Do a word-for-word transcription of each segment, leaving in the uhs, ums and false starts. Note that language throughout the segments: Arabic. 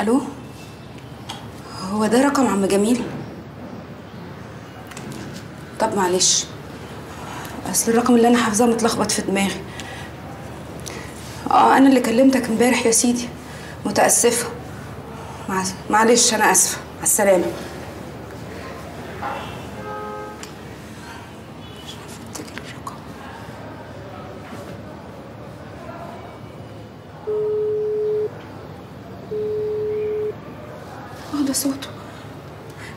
الو، هو ده رقم عم جميل؟ طب معلش، اصل الرقم اللي انا حافظاه متلخبط في دماغي. اه انا اللي كلمتك امبارح يا سيدي، متاسفه. معلش انا اسفه، على السلامه. صوته.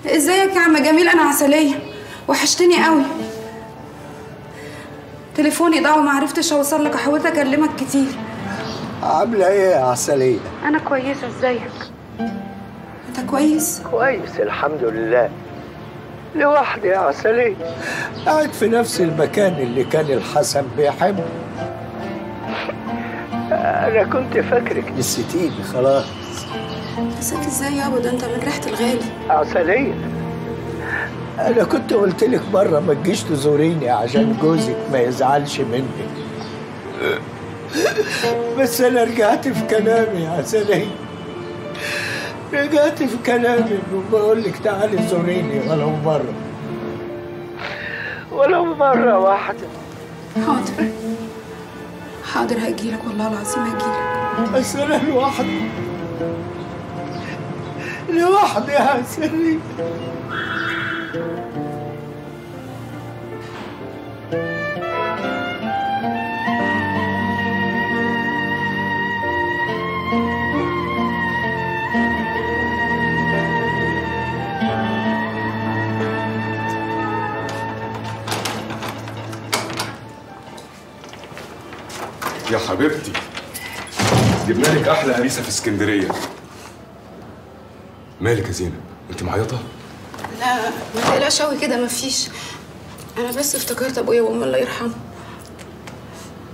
ازيك يا عم جميل؟ انا عسليه، وحشتني قوي. تليفوني ضاع وما عرفتش اوصل لك، حاولت اكلمك كتير. عامله ايه يا عسليه؟ انا كويسه، ازيك؟ انت كويس؟ كويس الحمد لله، لوحدي يا عسليه، قاعد في نفس المكان اللي كان الحسن بيحبه. انا كنت فاكرك نسيتيني خلاص. نسيك ازاي يابا؟ ده انت من ريحه الغالي. عسليه، انا كنت قلت لك مره ما تجيش تزوريني عشان جوزك ما يزعلش منك، بس انا رجعت في كلامي يا عسليه، رجعت في كلامي وبقول لك تعالي زوريني ولو مره، ولو مره واحده. حاضر حاضر، هجيلك والله العظيم هجيلك، بس انا لوحدي، لوحدي يا عسلية. يا حبيبتي جبنا لك احلى قميصه في اسكندريه. مالك يا زينب؟ انت معيطه؟ لا ما تقلقش قوي كده، مفيش، انا بس افتكرت ابويا وامي الله يرحمه.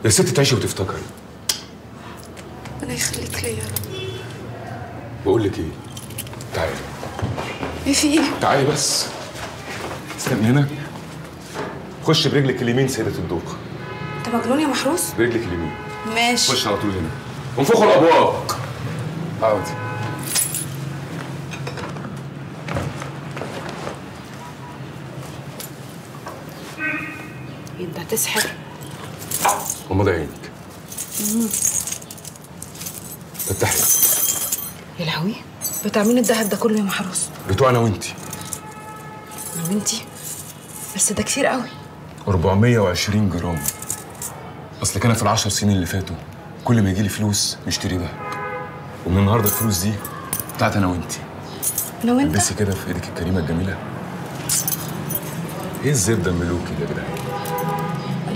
يا ست تعيشي وتفتكري. ربنا يخليك ليا يا رب. بقول لك ايه؟ تعالي. ايه في ايه؟ تعالي بس. استني هنا. خش برجلك اليمين سيده الدوق. انت مجنون يا محروس؟ برجلك اليمين. ماشي. خش على طول هنا. انفخوا الابواب. اقعدي. انت هتسحر. غمضي عينك. فتحي. يا لهوي، بتاع مين الدهب ده كله يا محروس؟ بتوعنا وانتي. انا وانتي؟ بس ده كتير قوي. أربعمية وعشرين جرام. اصل كان في العشر سنين اللي فاتوا كل ما يجيلي فلوس نشتري دهب. ومن النهارده الفلوس دي بتاعت انا وانتي. انا وانتي؟ البسي كده في ايدك الكريمه الجميله. ايه الزبده الملوكي ده يا جدعان؟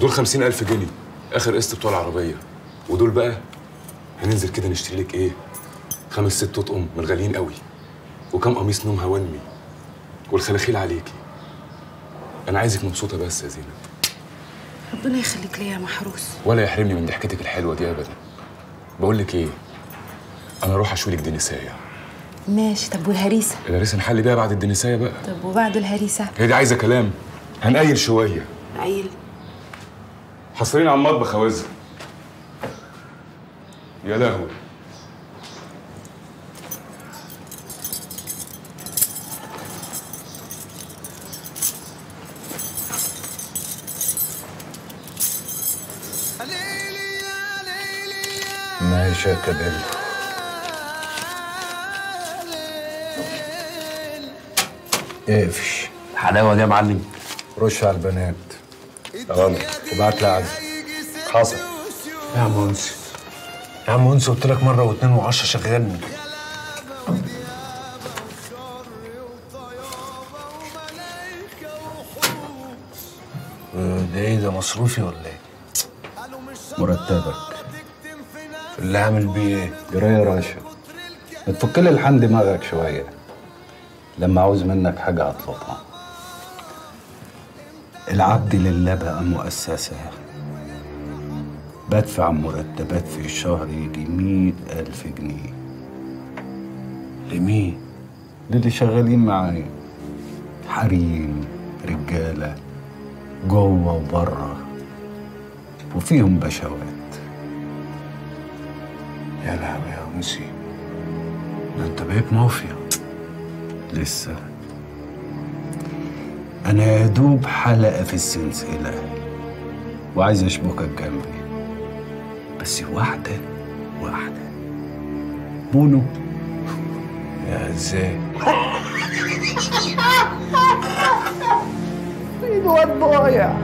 دول خمسين ألف جنيه آخر قسط بتوع العربية، ودول بقى هننزل كده نشتري لك إيه؟ خمس ست أطقم من غاليين قوي، وكم قميص نوم هوانمي، والخلاخيل عليكي. أنا عايزك مبسوطة بس يا زينب. ربنا يخليك ليا يا محروس. ولا يحرمني من ضحكتك الحلوة دي أبدا. بقول لك إيه؟ أنا أروح أشوي لك دنساية. ماشي. طب والهريسة؟ الهريسة نحل بيها بعد الدنساية بقى. طب وبعد الهريسة؟ هي دي عايزة كلام. هنقيل شوية. نقيل؟ حصرين على المطبخ يا وزن. يا لهوي. ماشي يا كبير. اقفش. حلاوة دي يا معلم. رش على البنات. تمام. وبعت لي عزم. حاصل. يا عم انسى يا عم انسى، قلت لك مره واتنين وعشره شغلني. ده ايه ده، مصروفي ولا ايه؟ مرتبك. اللي عامل بيه ايه؟ جرايه يا راشد. ما تفك لي الحن دماغك شويه، لما عاوز منك حاجه هطلبها. العبد لله بقى مؤسسة، بدفع مرتبات في الشهر يجي مية ألف جنيه. لمين؟ للي شغالين معايا، حريم، رجالة جوه وبره، وفيهم بشوات. يا لهوي يا أنسي، ده أنت بقيت مافيا. لسه أنا يا دوب حلقة في السلسلة، وعايز أشبكك جنبي، بس واحدة واحدة. بونو يا إزاي؟ الواد ضايع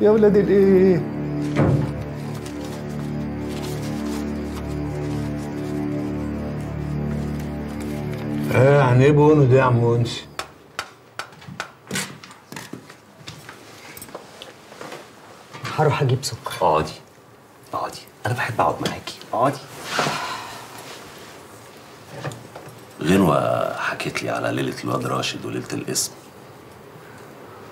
يا ولاد الإيه؟ ايه يعني ايه بونو دي يا عم ونسي؟ هروح اجيب سكر. اقعدي اقعدي، انا بحب اقعد معاكي. اقعدي. غنوة حكيت لي على ليلة الواد راشد وليلة القسم.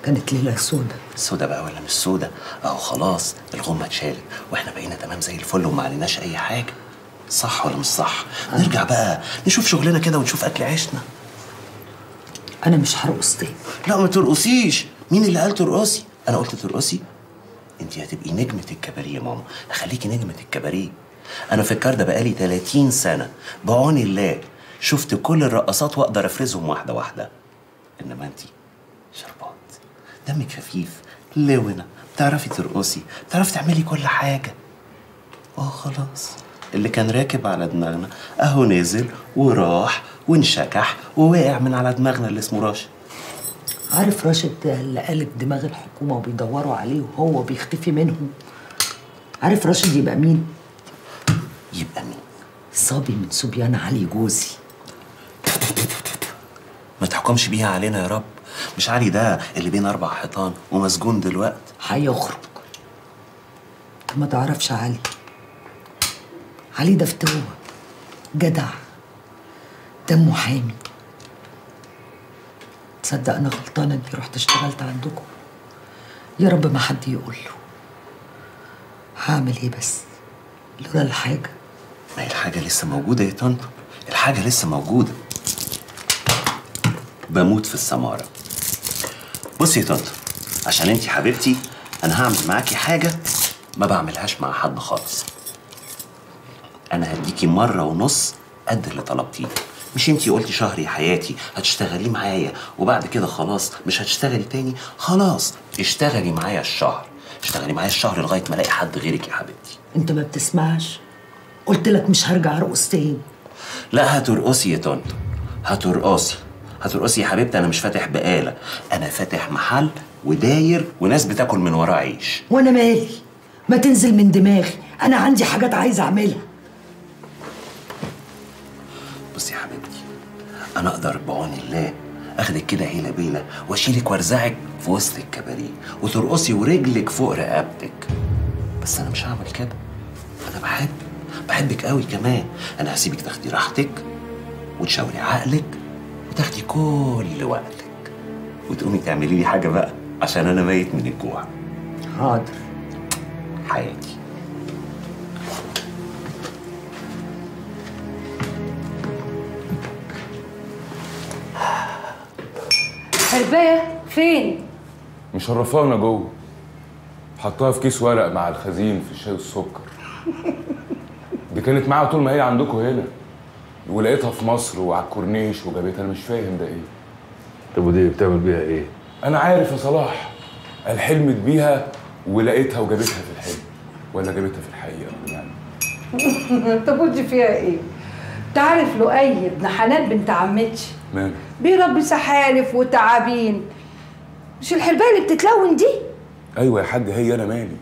كانت ليلة سودة. سودة بقى ولا مش سودة؟ اهو خلاص الغمة اتشالت واحنا بقينا تمام زي الفل وما عليناش أي حاجة. صح ولا مش صح؟ أنا. نرجع بقى نشوف شغلنا كده ونشوف أكل عيشنا. أنا مش هرقص تاني. لا ما ترقصيش، مين اللي قال ترقصي؟ أنا قلت ترقصي؟ أنت هتبقي نجمة الكباريه يا ماما، هخليكي نجمة الكباريه. أنا في الكار ده بقالي تلاتين سنة، بعون الله شفت كل الرقصات وأقدر أفرزهم واحدة واحدة. إنما أنت شربات، دمك خفيف، لونة، بتعرفي ترقصي، بتعرفي تعملي كل حاجة. أه خلاص. اللي كان راكب على دماغنا اهو نزل وراح وانشكح ووقع من على دماغنا اللي اسمه راشد. عارف راشد اللي قالب دماغ الحكومه وبيدوروا عليه وهو بيختفي منهم؟ عارف راشد يبقى مين؟ يبقى مين؟ صبي من صبيان علي جوزي. ما تحكمش بيها علينا يا رب. مش علي ده اللي بين اربع حيطان ومسجون دلوقتي؟ هيخرج. انت ما تعرفش علي. علي ده فتوه، جدع، دمه حامي. تصدق انا غلطانه اني رحت اشتغلت عندكم. يا رب ما حد يقول له. هعمل ايه بس؟ لولا الحاجه. ما هي الحاجه لسه موجوده يا طنط، الحاجه لسه موجوده. بموت في السماره. بصي يا طنط، عشان انتي حبيبتي انا هعمل معاكي حاجه ما بعملهاش مع حد خالص. أنا هديكي مرة ونص قد اللي طلبتيه. مش انتي قلتي شهري يا حياتي هتشتغلي معايا وبعد كده خلاص مش هتشتغلي تاني؟ خلاص اشتغلي معايا الشهر، اشتغلي معايا الشهر لغاية ما ألاقي حد غيرك يا حبيبتي. أنت ما بتسمعش؟ قلت لك مش هرجع ارقص تاني. لا هترقصي يا طنط، هترقصي هترقصي يا حبيبتي. انا مش فاتح بقاله، انا فاتح محل وداير وناس بتاكل من وراه عيش. وانا مالي، ما تنزل من دماغي، انا عندي حاجات عايزه اعملها. بصي يا حبيبتي، انا اقدر بعون الله اخدك كده هيله بيله واشيلك وارزعك في وسط الكباريه وترقصي ورجلك فوق رقبتك، بس انا مش هعمل كده. انا بحب بحبك قوي كمان. انا هسيبك تاخدي راحتك وتشاوري عقلك وتاخدي كل وقتك وتقومي تعملي لي حاجه بقى عشان انا ميت من الجوع. حاضر حياتي. حربايه فين؟ مشرفانا جوه، حطها في كيس ورق مع الخزين في الشاي والسكر. دي كانت معاها طول ما هي عندكم هنا، ولقيتها في مصر وعلى الكورنيش وجابتها. انا مش فاهم ده ايه. طب ودي بتعمل بيها ايه؟ انا عارف يا صلاح، قال حلمت بيها ولقيتها وجابتها في الحلم، ولا جابتها في الحقيقه يعني. طب ودي فيها ايه؟ تعرف لؤي ابن حنان بنت عمتي ماله؟ بيربي سحالف وتعابين. مش الحربايه اللي بتتلون دي؟ ايوه يا حاج، هي انا مالي.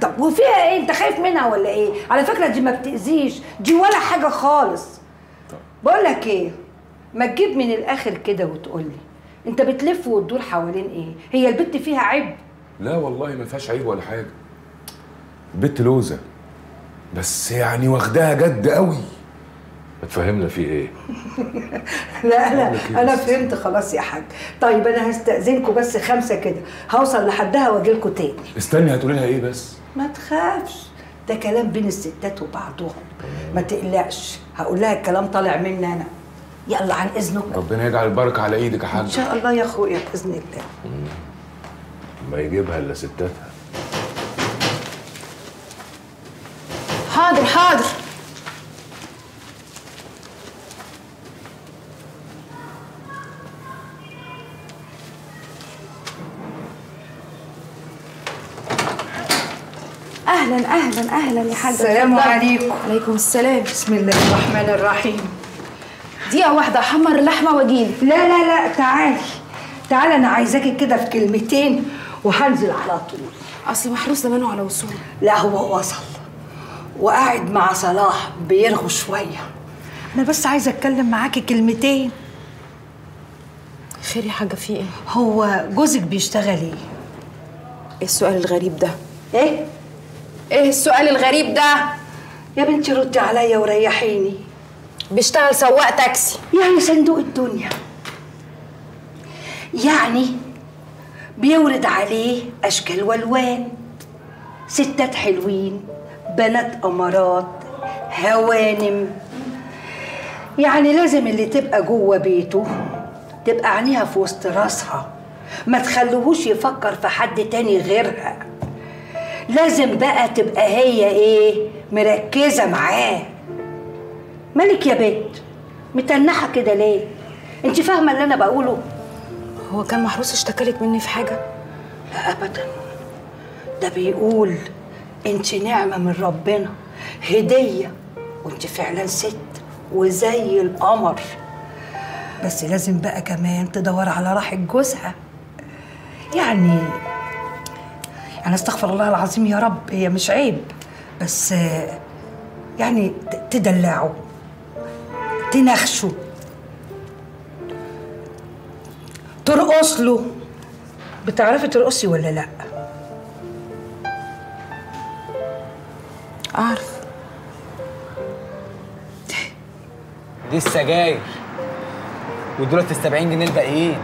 طب وفيها ايه؟ انت خايف منها ولا ايه؟ على فكره دي ما بتاذيش، دي ولا حاجه خالص. طب بقول لك ايه؟ ما تجيب من الاخر كده وتقول لي انت بتلف وتدور حوالين ايه؟ هي البت فيها عيب؟ لا والله ما فيهاش عيب ولا حاجه. البت لوزه، بس يعني واخداها جد قوي. هتفهمنا في ايه؟ لا انا انا فهمت خلاص يا حاج. طيب انا هستأذنكم بس خمسه كده، هوصل لحدها واجيلكم تاني. استني، هتقولي لها ايه بس؟ ما تخافش، ده كلام بين الستات وبعضهم، ما تقلقش. هقول لها الكلام طالع مني انا. يلا عن اذنكم. ربنا يجعل البركه على ايدك يا حاج. ان شاء الله يا اخويا باذن الله. ما يجيبها الا ستاتها. حاضر حاضر. اهلا اهلا اهلا يا حاج. السلام عليكم. وعليكم السلام. بسم الله الرحمن الرحيم. دقيقه واحده احمر اللحمه واجيلك. لا لا لا، تعالي تعالي، انا عايزاكي كده في كلمتين وهنزل على طول. اصل محروس زمانه على وصوله. لا هو وصل وقاعد مع صلاح بيرغوا شويه. انا بس عايزه اتكلم معاكي كلمتين. خير يا حاجه، في ايه؟ هو جوزك بيشتغل ايه؟ ايه السؤال الغريب ده؟ ايه؟ ايه السؤال الغريب ده؟ يا بنتي ردي عليا وريحيني. بيشتغل سواق تاكسي. يعني صندوق الدنيا، يعني بيورد عليه اشكال والوان، ستات حلوين، بنات امارات، هوانم. يعني لازم اللي تبقى جوه بيته تبقى عينيها في وسط راسها، ما تخلوهوش يفكر في حد تاني غيرها. لازم بقى تبقى هي ايه؟ مركزه معاه. مالك يا بنت متنحه كده ليه؟ انت فاهمه اللي انا بقوله؟ هو كان محروس اشتكالك مني في حاجه؟ لا ابدا، ده بيقول انت نعمه من ربنا، هديه، وانت فعلا ست وزي القمر. بس لازم بقى كمان تدور على راحه جوزها. يعني أنا استغفر الله العظيم يا رب، هي مش عيب، بس يعني تدلعوا، تنخشوا، ترقص له. بتعرفي ترقصي ولا لأ؟ أعرف. دي السجاير ودولت السبعين جنيه الباقيين.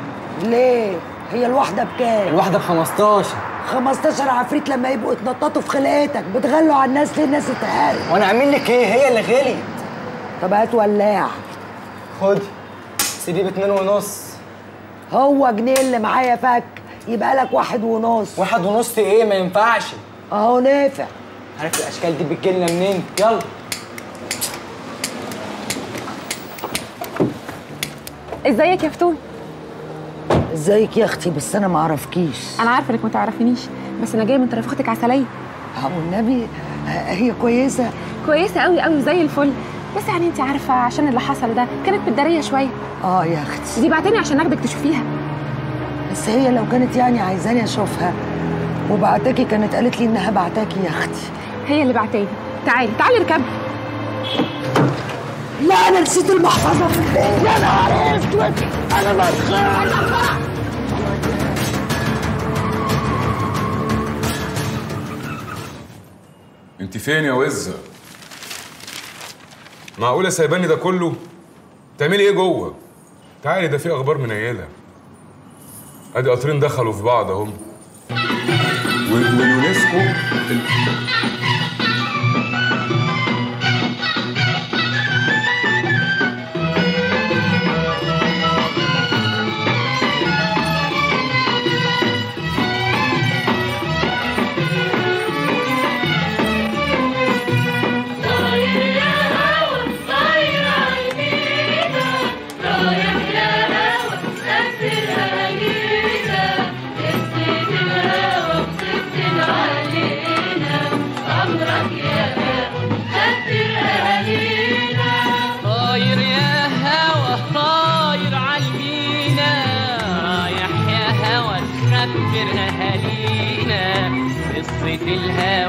ليه؟ هي الواحدة بكام؟ الواحدة بخمستاشر. خمستاشر عفريت لما يبقوا اتنططوا في خلقتك. بتغلوا على الناس ليه؟ الناس تتحارب. وانا اعمل لك ايه؟ هي اللي غليت. طب هات ولاعة. خدي سيدي باتنين ونص. هو جنيه اللي معايا فك، يبقى لك واحد ونص. واحد ونص ايه؟ ما ينفعش. اهو نافع. عارف الاشكال دي بتجيلنا منين؟ يلا. ازيك يا فتون؟ ازيك يا اختي؟ بس انا ما اعرفكيش. انا عارفه انك ما تعرفينيش، بس انا جايه من طرف اختك عسليه. اه والنبي هي كويسه كويسه قوي قوي زي الفل، بس يعني انت عارفه عشان اللي حصل ده كانت متداريه شويه. اه يا اختي دي بعتني عشان اخدك تشوفيها. بس هي لو كانت يعني عايزاني اشوفها وبعتاكي كانت قالت لي انها بعتاكي يا اختي. هي اللي بعتاني. تعالي تعالي اركبي. لا انا نسيت المحفظه في البيت. يا نهار اسود انا مسخره. انت فين يا وزه؟ معقوله سايباني ده كله؟ بتعملي ايه جوه؟ تعالي ده في اخبار منيله. ادي قطرين دخلوا في بعض اهم. واليونسكو في الهوا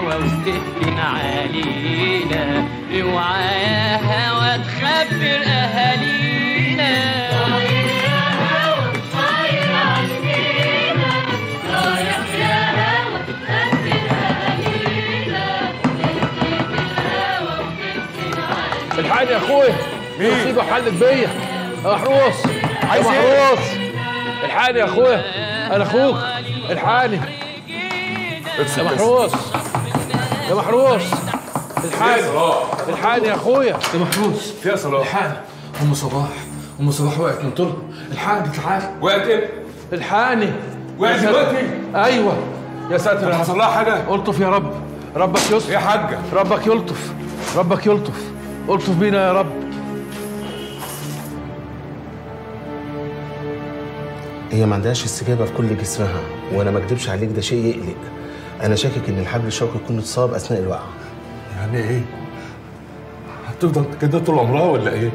وتهجن علينا، اوعى يا هوا تخبر اهالينا. طاير يا هوا طاير علينا، رايح يا هوا تخبر اهالينا، تمشي في الهوا وتهجن علينا. الحقني يا اخويا، مصيبه حلت بيا يا محروس. عايز ايه؟ الحقني يا اخويا، انا اخوك، الحقني يا محروس يا محروس. الحقني الحقني يا اخويا يا محروس. يا صلاح الحقني. ام صباح ام صباح وقعت من طولها. الحقني الحقني. وقعت ايه؟ الحقني وقعت دلوقتي؟ ايوه يا ساتر. حصل لها حاجه؟ الطف يا رب، ربك يستر يا حاجه، ربك يلطف ربك يلطف الطف بينا يا رب. هي ما عندهاش استجابه في كل جسمها، وانا ما اكدبش عليك ده شيء يقلق. أنا شاكك إن الحبل الشوكي يكون اتصاب أثناء الوقعة. يعني إيه؟ هتفضل كده طول عمرها ولا إيه؟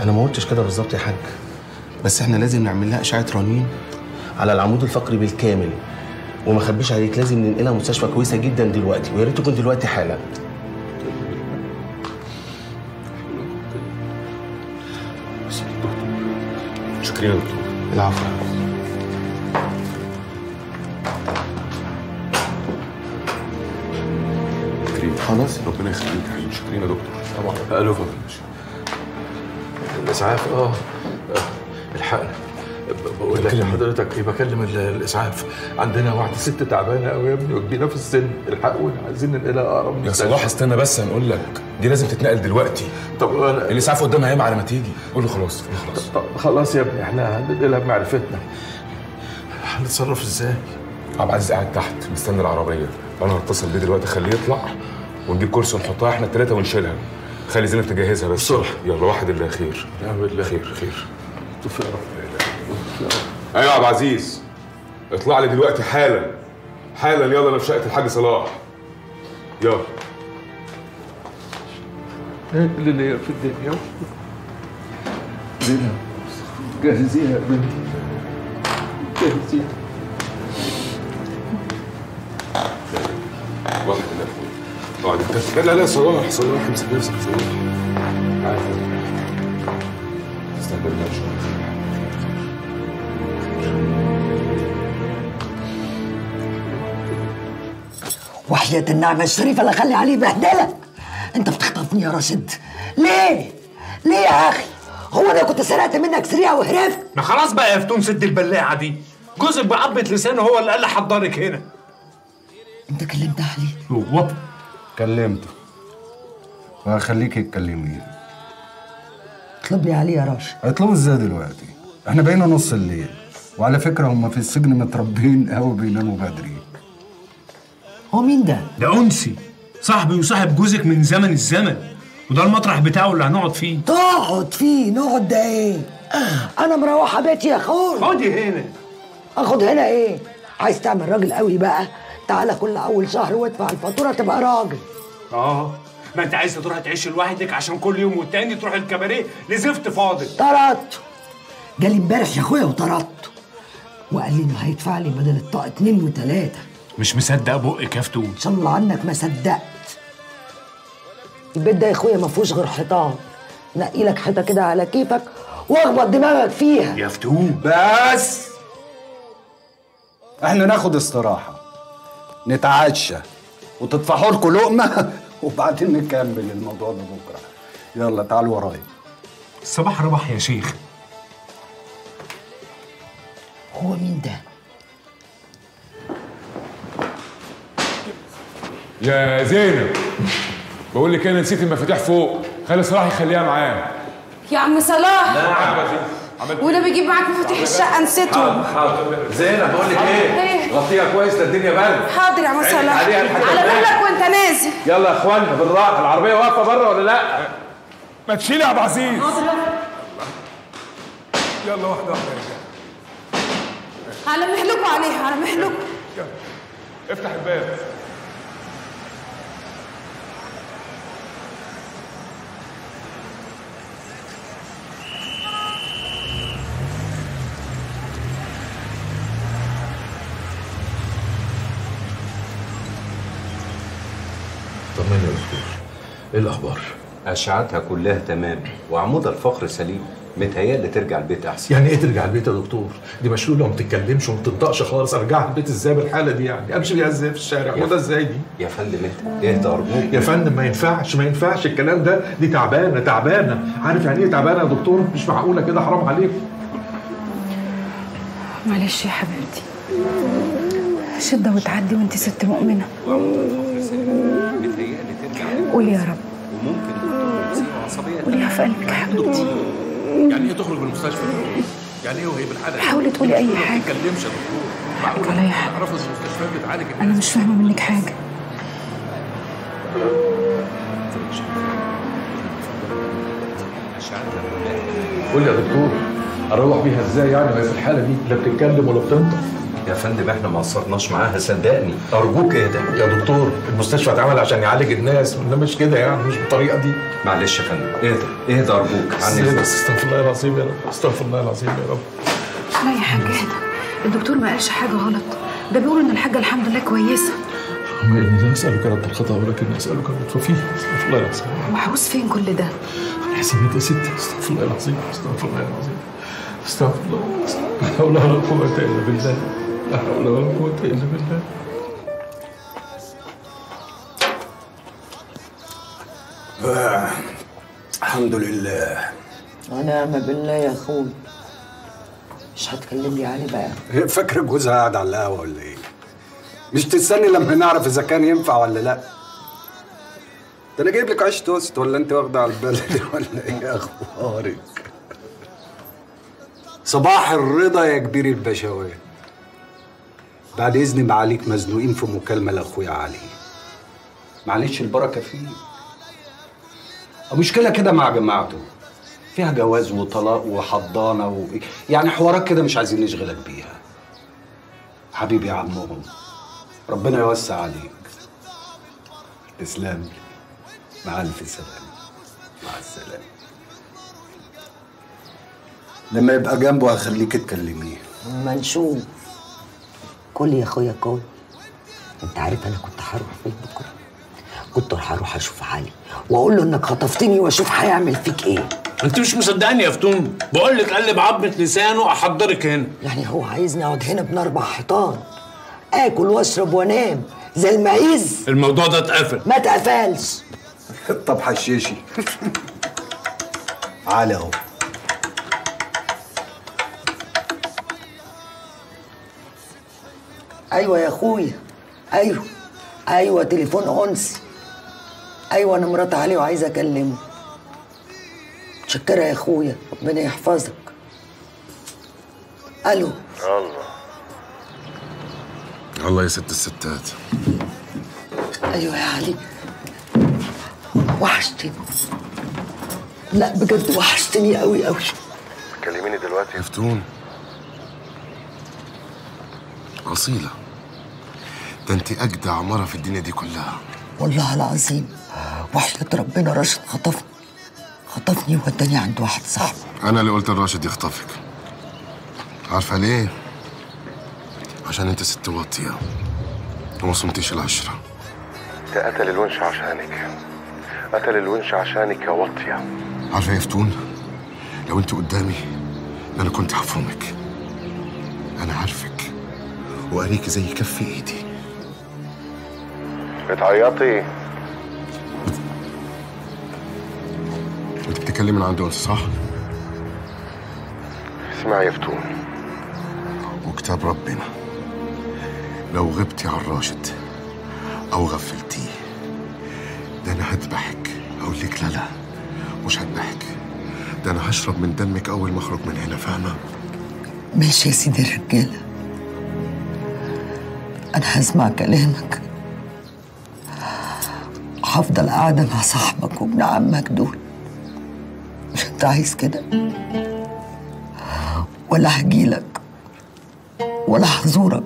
أنا ما قلتش كده بالظبط يا حاج، بس إحنا لازم نعمل لها إشعة رنين على العمود الفقري بالكامل، وما أخبيش عليك لازم ننقلها مستشفى كويسة جدا دلوقتي، ويا ريت تكون دلوقتي حالا. شكرا يا دكتور. العفو. خلاص ربنا يخليك يا حبيبي. شكرا يا دكتور. طبعا الو فضل الاسعاف. اه الحقنا بقول لك لحضرتك، بكلم الاسعاف، عندنا واحده ست تعبانه قوي يا ابني وكبيره في السن، الحقونا عايزين ننقلها اقرب يا صلاح. استنى بس هنقول لك دي لازم تتنقل دلوقتي. طب انا الاسعاف قدامها ايه على ما تيجي؟ قول له خلاص خلاص. طب خلاص يا ابني احنا هننقلها بمعرفتنا. هنتصرف ازاي؟ عبد العزيز قاعد تحت مستني العربيه، انا هتصل بيه دلوقتي خليه يطلع ونجيب كرسي ونحطها احنا الثلاثه ونشيلها. خلي زينب تجهزها بس بسرعه. يلا واحد الا خير. لا بالله خير خير. توفيق يا رب. ايوه يا عبد العزيز اطلع لي دلوقتي حالا حالا. يلا انا في شقه الحاج صلاح. يلا. ايه اللي ليا في الدنيا؟ زينب جهزيها يا بنتي جهزيها. واحد الا لا لا لا صلاح صلاح امسك نفسك صلاح. عارف تستهبلنا شويه. وحياة النعمة الشريفة اللي اخلي عليه بهدلة. انت بتخطفني يا راشد ليه؟ ليه يا اخي؟ هو انا كنت سرقت منك سريعة وهرفت؟ ما خلاص بقى يا فتون سد البلاعة دي، جوزك بعضة لسانه هو اللي قال لي حضرك هنا. انت كلمت عليه؟ هو كلمته وهخليك تكلميه. اطلب لي عليه يا راشد. اطلبه ازاي دلوقتي؟ احنا بقينا نص الليل، وعلى فكره هم في السجن متربيين قوي بيناموا بدري. هو مين ده؟ ده انسي صاحبي وصاحب جوزك من زمن الزمن، وده المطرح بتاعه اللي هنقعد فيه. تقعد فيه؟ نقعد ده ايه؟ انا مروحه بيتي يا خول. خدي هنا. اخد هنا ايه؟ عايز تعمل راجل قوي بقى تعالى كل اول شهر وادفع الفاتوره تبقى راجل. اه ما انت عايزه تروح تعيش لوحدك عشان كل يوم والتاني تروح الكباريه لزفت فاضي. طردته، جالي امبارح يا اخويا وطردته وقال لي انه هيدفع لي بدل الطاقه اتنين وتلاته. مش مصدق بقك يا فتون. ان شاء الله عنك ما صدقت. البيت ده يا اخويا ما فيهوش غير حيطان، نقي لك حيطه كده على كيفك واخبط دماغك فيها يا فتون. بس احنا ناخد استراحه نتعشى وتطفحوا لكم لقمه وبعدين نكمل الموضوع ده بكره. يلا تعالوا ورايا. الصباح ربح يا شيخ. هو مين ده؟ يا زينب بقول لك انا نسيت المفاتيح فوق، خلي صلاح يخليها معاه. يا عم صلاح. نعم يا زينب. وده بيجيب معاك مفاتيح الشقه نسيتهم. حاضر زينب بقول لك ايه؟ غطيها كويس للدنيا برد. حاضر يا عم صلاح. على بالك وانت نازل. يلا يا اخوانا بالراحه، العربيه واقفه بره ولا لا؟ ما تشيل يا ابو عزيز. حاضر. يلا واحده واحده يا رجاله. على محلكوا عليها، على محلكوا. يلا افتح الباب. طمني يا دكتور، ايه الاخبار؟ اشعتها كلها تمام وعمود الفقر سليم، متهيألي ترجع البيت احسن. يعني ايه ترجع البيت يا دكتور؟ دي مشلوله وما بتتكلمش وما بتنطقش خالص، ارجعها البيت ازاي بالحاله دي؟ يعني امشي بيها ازاي في الشارع؟ هو ده ازاي دي؟ يا فندم انت اهدى ارجوك. يا فندم ما ينفعش ما ينفعش الكلام ده، دي تعبانه تعبانه، عارف يعني ايه تعبانه يا دكتور؟ مش معقوله كده، حرام عليك. معلش يا حبيبتي. شده وتعدي وانت ست مؤمنه. قولي يا رب. قوليها في قلبك يا حبيبتي. يعني ايه تخرج من المستشفى؟ يعني ايه وهي بالحاله؟ حاولي تقولي اي حاجه. ما تتكلمش يا دكتور. حقك عليا يا حبيبتي. انا مش فاهمه منك حاجه. قولي يا دكتور اروح بيها ازاي يعني وهي في الحاله دي؟ لا بتتكلم ولا بتنطق. يا فندم احنا ما قصرناش معاها صدقني، ارجوك اهدى يا دكتور. المستشفى اتعمل عشان يعالج الناس ولا مش كده يعني، مش بالطريقه دي. معلش يا فندم اهدى اهدى ارجوك. عنك استغفر الله العظيم يا رب، استغفر الله العظيم يا رب. لا يا حاج اهدى، الدكتور ما قالش حاجه غلط، ده بيقول ان الحاجه الحمد لله كويسه. اللهم اني لا اسالك رد الخطا ولكن اسالك رد الوفي، استغفر الله العظيم. وحوس فين كل ده؟ حسيت يا ستي استغفر الله العظيم، استغفر الله العظيم، استغفر الله. لا حول ولا قوه الا بالله. لا حول ولا قوة إلا بالله. آه. الحمد لله. ونعم بالله يا أخوي. مش هتكلمني عليه بقى؟ فاكرة جوزها قاعد على القهوة ولا إيه؟ مش تستني لما نعرف إذا كان ينفع ولا لأ. ده أنا جايب لك عيش توست ولا أنت واخدة على البلد ولا إيه أخبارك؟ صباح الرضا يا كبير البشوات. بعد إذن معاليك مزنوقين في مكالمة لأخويا علي. معلش البركة فيه. المشكلة كده مع جماعته فيها جواز وطلاق وحضانة و... يعني حوارات كده مش عايزين نشغلك بيها. حبيبي يا عمهم ربنا يوسع عليك. تسلم لي. مع ألف سلامة. مع السلامة. لما يبقى جنبه هخليك تكلميه. ما نشوف. كل يا اخويا كل. انت عارف انا كنت هروح فين بكره؟ كنت هروح اشوف علي واقول له انك خطفتني واشوف هيعمل فيك ايه. انت مش مصدقني يا فتون، بقول لك قلب عظمه لسانه احضرك هنا. يعني هو عايزني اقعد هنا بين اربع حيطان اكل واشرب وانام زي المعيز؟ الموضوع ده اتقفل. ما اتقفلش. طب حشيشي. علي اهو. ايوه يا اخويا، ايوه ايوه تليفون انسي. ايوه انا مراتي عليه وعايزه اكلمه. متشكره يا اخويا، ربنا يحفظك. الو. الله الله يا ست الستات. ايوه يا علي، وحشتني. لا بجد وحشتني قوي قوي. تكلميني دلوقتي يا فتون؟ أصيلة ده انت اجدع مره في الدنيا دي كلها. والله العظيم وحياة ربنا راشد خطفني خطفني ووداني عند واحد صاحبي. انا اللي قلت لراشد يخطفك. عارفه ليه؟ عشان انت ست واطيه وما صمتيش العشره. ده قتل الونش عشانك، قتل الونش عشانك يا واطيه. عارفه يا فتون، لو انت قدامي انا كنت هفرمك. انا عارفك وقاريكي زي كف ايدي. بتعيطي؟ انت بتتكلمي من عند انس صح؟ اسمعي يا فتون، وكتاب ربنا لو غبتي عن راشد او غفلتيه ده انا هذبحك. اقول لك لا لا مش هذبحك، ده انا هشرب من دمك اول ما اخرج من هنا، فاهمه؟ ماشي يا سيدي الرجاله، انا هسمع كلامك، هفضل قاعده مع صاحبك وابن عمك دول. مش انت عايز كده؟ ولا هجيلك ولا هزورك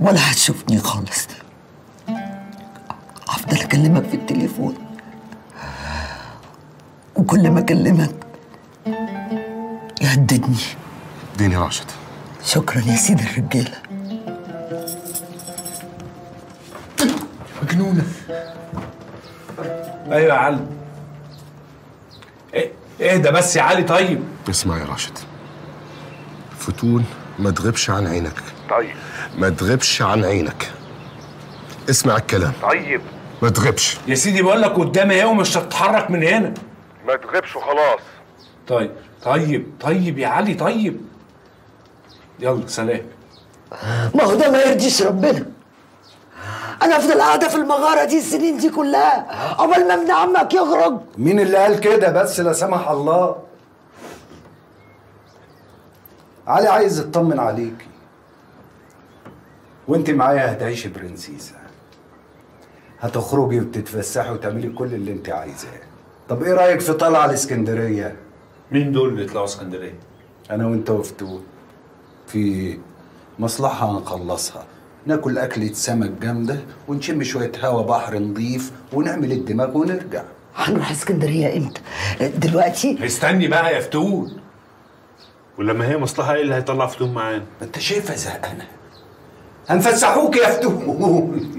ولا هتشوفني خالص. هفضل اكلمك في التليفون، وكل ما اكلمك يهددني. اديني راشد. شكرا يا سيدي الرجاله. مجنونه. ايوه يا علي. ايه ايه ده بس يا علي؟ طيب اسمع يا راشد، فتون ما تغيبش عن عينك. طيب ما تغيبش عن عينك، اسمع الكلام. طيب ما تغيبش يا سيدي، بقول لك قدامي اهي ومش هتتحرك من هنا. ما تغيبش وخلاص. طيب طيب طيب يا علي طيب، يلا سلام. ما هو ده ما يرضيش ربنا. انا افضل قاعده في المغاره دي السنين دي كلها قبل ما ابن عمك يخرج؟ مين اللي قال كده بس لا سمح الله؟ علي عايز اطمن عليكي، وانت معايا هتعيشي برنسيسه، هتخرجي وتتفسحي وتعملي كل اللي انت عايزاه. طب ايه رايك في طلعه الاسكندريه؟ مين دول اللي طلعوا اسكندريه؟ انا وانت وفتون. في مصلحه هنخلصها، ناكل اكله سمك جامده ونشم شويه هوا بحر نضيف ونعمل الدماغ ونرجع. هنروح اسكندريه امتى؟ دلوقتي؟ استني بقى يا فتون، ولما هي مصلحه ايه اللي هيطلع فتون معانا؟ ما انت شايفها زهقانه. هنفسحوك يا فتون.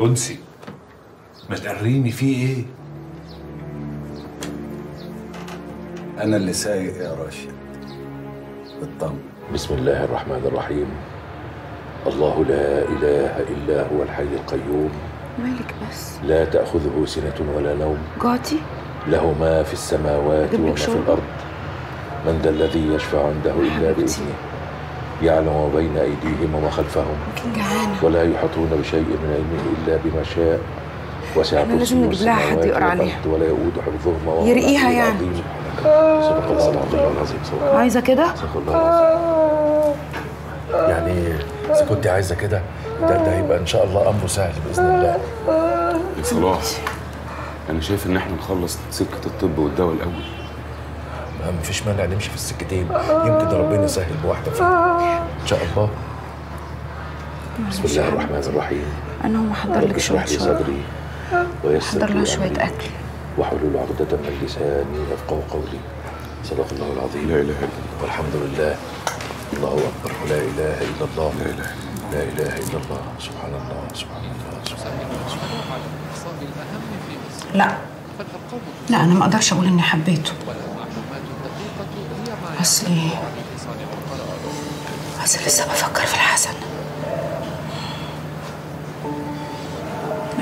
انسي ما تقريني فيه ايه؟ انا اللي سايق يا راشد، اطمن. بسم الله الرحمن الرحيم. الله لا اله الا هو الحي القيوم. مالك بس؟ لا تاخذه سنه ولا نوم. جعتي؟ له ما في السماوات وما في الارض. من ذا الذي يشفع عنده الا باذنه، يعلم بين ايديهم وما خلفهم ولا يحيطون بشيء من علمه الا بما شاء. احنا لازم نجيب لها حد يقرا عليها ولا يؤود حفظهما يرقيها يعني. صدق الله العظيم العظيم. عايزه كده؟ صدق الله العظيم. يعني اذا كنت عايزه كده ده ده هيبقى ان شاء الله امره سهل باذن الله. يا صلاح انا شايف ان احنا نخلص سكه الطب والدواء الاول. ما فيش مانع نمشي في السكتين، يمكن ربنا يسهل بواحده فيهم ان شاء الله. بسم الله الرحمن الرحيم. انا هو محضر لك شويه صدري ويسر لي شويه اكل وحلول عقدة من لساني يفقهوا قولي. صدق الله العظيم. لا اله الا الله. والحمد لله. الله اكبر. لا اله الا الله. لا اله الا الله. لا اله الا الله. سبحان الله سبحان الله سبحان الله سبحان الله. لا لا انا ما اقدرش اقول اني حبيته، اصلي اصل لسه بفكر في الحسن.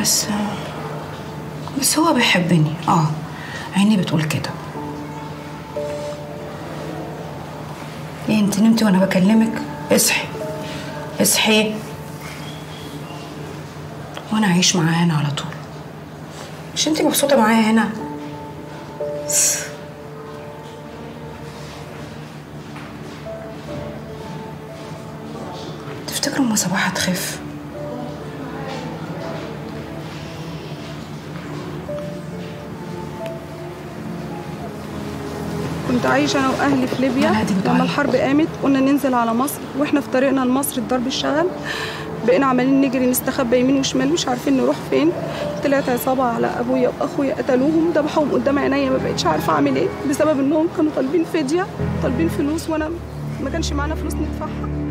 بس بس هو بيحبني. اه عيني بتقول كده. ايه انت نمتي وانا بكلمك؟ اصحي اصحي. وانا عايش معاه هنا على طول، مش انت مبسوطه معايا هنا؟ تفتكروا ما صباح هتخف؟ كنت عايشه انا واهلي في ليبيا. لما الحرب قامت قلنا ننزل على مصر، واحنا في طريقنا لمصر الضرب اشتغل، بقينا عمالين نجري نستخبى يمين وشمال مش عارفين نروح فين. طلعت عصابه على ابويا واخويا، قتلوهم ذبحوهم قدام عينيا، ما بقتش عارفه اعمل ايه بسبب انهم كانوا طالبين فديه، طالبين فلوس، وانا ما كانش معانا فلوس ندفعها.